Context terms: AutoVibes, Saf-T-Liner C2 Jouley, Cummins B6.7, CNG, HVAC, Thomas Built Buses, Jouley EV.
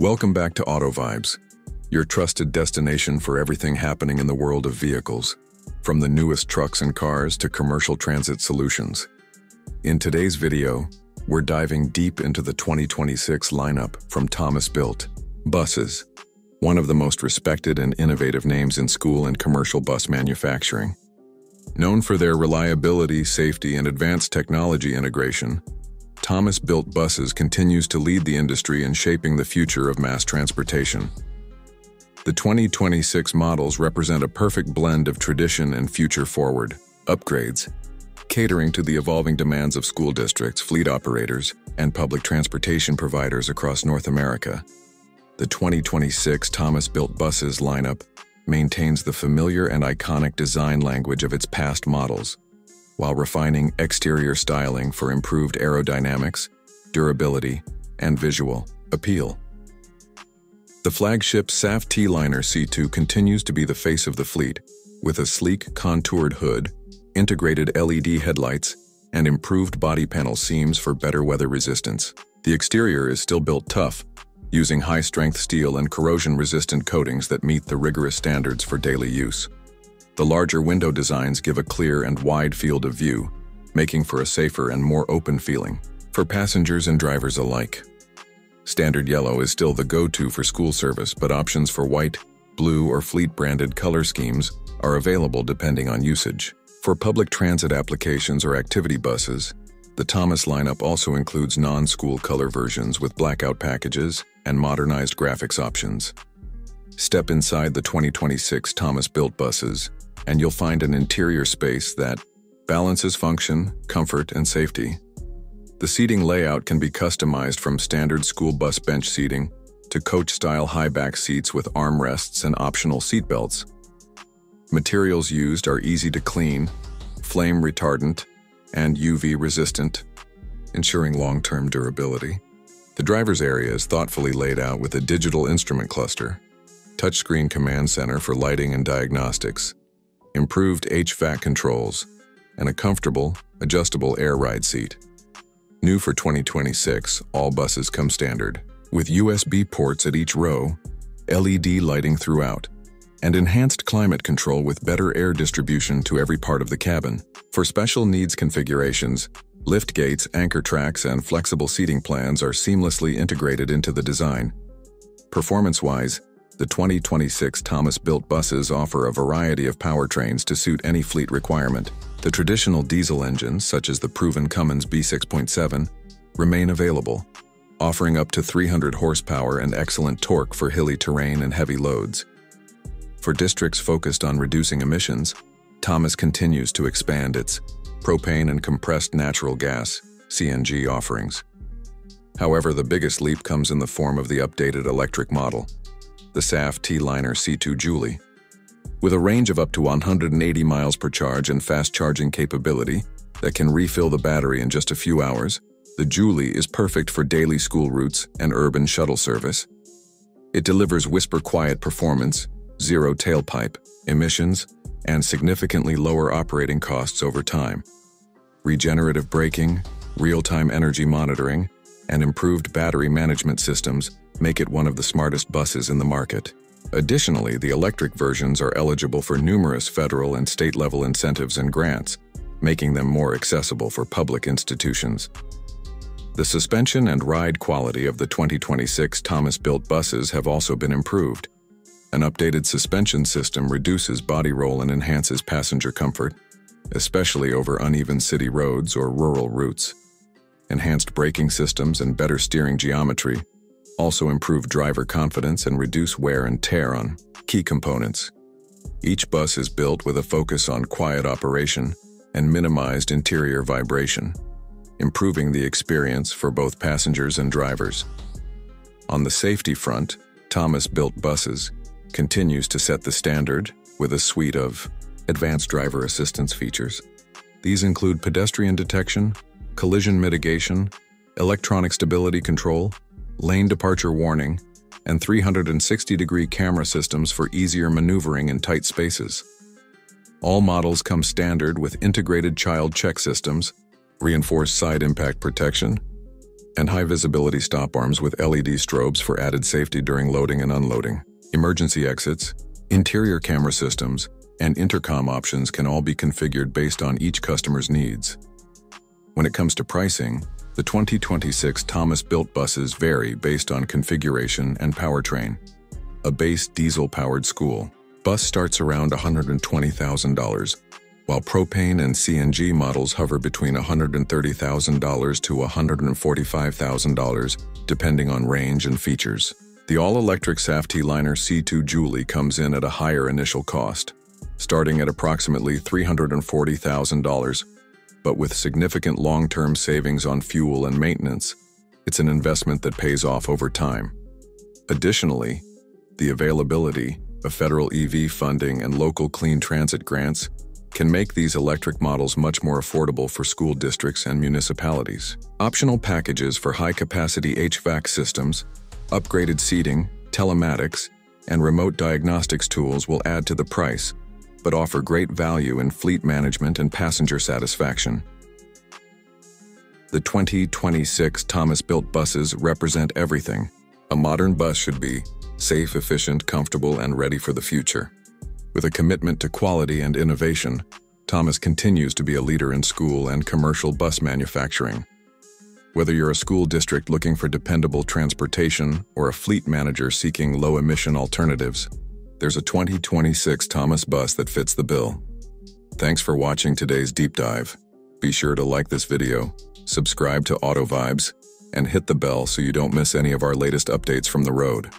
Welcome back to AutoVibes, your trusted destination for everything happening in the world of vehicles, from the newest trucks and cars to commercial transit solutions. In today's video, we're diving deep into the 2026 lineup from Thomas Built Buses, one of the most respected and innovative names in school and commercial bus manufacturing. Known for their reliability, safety, and advanced technology integration, Thomas Built Buses continues to lead the industry in shaping the future of mass transportation. The 2026 models represent a perfect blend of tradition and future-forward upgrades, catering to the evolving demands of school districts, fleet operators, and public transportation providers across North America. The 2026 Thomas Built Buses lineup maintains the familiar and iconic design language of its past models, while refining exterior styling for improved aerodynamics, durability, and visual appeal. The flagship Saf-T-Liner C2 continues to be the face of the fleet, with a sleek, contoured hood, integrated LED headlights, and improved body panel seams for better weather resistance. The exterior is still built tough, using high-strength steel and corrosion-resistant coatings that meet the rigorous standards for daily use. The larger window designs give a clear and wide field of view, making for a safer and more open feeling for passengers and drivers alike. Standard yellow is still the go-to for school service, but options for white, blue, or fleet-branded color schemes are available depending on usage. For public transit applications or activity buses, the Thomas lineup also includes non-school color versions with blackout packages and modernized graphics options. Step inside the 2026 Thomas Built Buses, and you'll find an interior space that balances function, comfort, and safety. The seating layout can be customized from standard school bus bench seating to coach-style high-back seats with armrests and optional seatbelts. Materials used are easy to clean, flame-retardant, and UV-resistant, ensuring long-term durability. The driver's area is thoughtfully laid out with a digital instrument cluster, touchscreen command center for lighting and diagnostics, improved HVAC controls, and a comfortable, adjustable air ride seat. New for 2026, all buses come standard, with USB ports at each row, LED lighting throughout, and enhanced climate control with better air distribution to every part of the cabin. For special needs configurations, lift gates, anchor tracks, and flexible seating plans are seamlessly integrated into the design. Performance-wise, the 2026 Thomas Built Buses offer a variety of powertrains to suit any fleet requirement. The traditional diesel engines, such as the proven Cummins B6.7, remain available, offering up to 300 horsepower and excellent torque for hilly terrain and heavy loads. For districts focused on reducing emissions, Thomas continues to expand its propane and compressed natural gas (CNG) offerings. However, the biggest leap comes in the form of the updated electric model, the Saf-T-Liner C2 Jouley. With a range of up to 180 miles per charge and fast charging capability that can refill the battery in just a few hours, the Jouley is perfect for daily school routes and urban shuttle service. It delivers whisper-quiet performance, zero tailpipe emissions, and significantly lower operating costs over time. Regenerative braking, real-time energy monitoring, and improved battery management systems make it one of the smartest buses in the market. Additionally, the electric versions are eligible for numerous federal and state-level incentives and grants, making them more accessible for public institutions. The suspension and ride quality of the 2026 Thomas Built Buses have also been improved. An updated suspension system reduces body roll and enhances passenger comfort, especially over uneven city roads or rural routes. Enhanced braking systems and better steering geometry also improve driver confidence and reduce wear and tear on key components. Each bus is built with a focus on quiet operation and minimized interior vibration, improving the experience for both passengers and drivers. On the safety front, Thomas Built Buses continues to set the standard with a suite of advanced driver assistance features. These include pedestrian detection, collision mitigation, electronic stability control, lane departure warning, and 360-degree camera systems for easier maneuvering in tight spaces. All models come standard with integrated child check systems, reinforced side impact protection, and high-visibility stop arms with LED strobes for added safety during loading and unloading. Emergency exits, interior camera systems, and intercom options can all be configured based on each customer's needs. When it comes to pricing, the 2026 Thomas Built Buses vary based on configuration and powertrain. A base diesel-powered school bus starts around $120,000, while propane and CNG models hover between $130,000 to $145,000, depending on range and features. The all-electric Saf-T-Liner C2 Jouley comes in at a higher initial cost, starting at approximately $340,000, but with significant long-term savings on fuel and maintenance, it's an investment that pays off over time. Additionally, the availability of federal EV funding and local clean transit grants can make these electric models much more affordable for school districts and municipalities. Optional packages for high-capacity HVAC systems, upgraded seating, telematics, and remote diagnostics tools will add to the price, but offer great value in fleet management and passenger satisfaction. The 2026 Thomas Built Buses represent everything a modern bus should be: safe, efficient, comfortable, and ready for the future. With a commitment to quality and innovation, Thomas continues to be a leader in school and commercial bus manufacturing. Whether you're a school district looking for dependable transportation or a fleet manager seeking low-emission alternatives, there's a 2026 Thomas bus that fits the bill. Thanks for watching today's deep dive. Be sure to like this video, subscribe to AutoVibes, and hit the bell so you don't miss any of our latest updates from the road.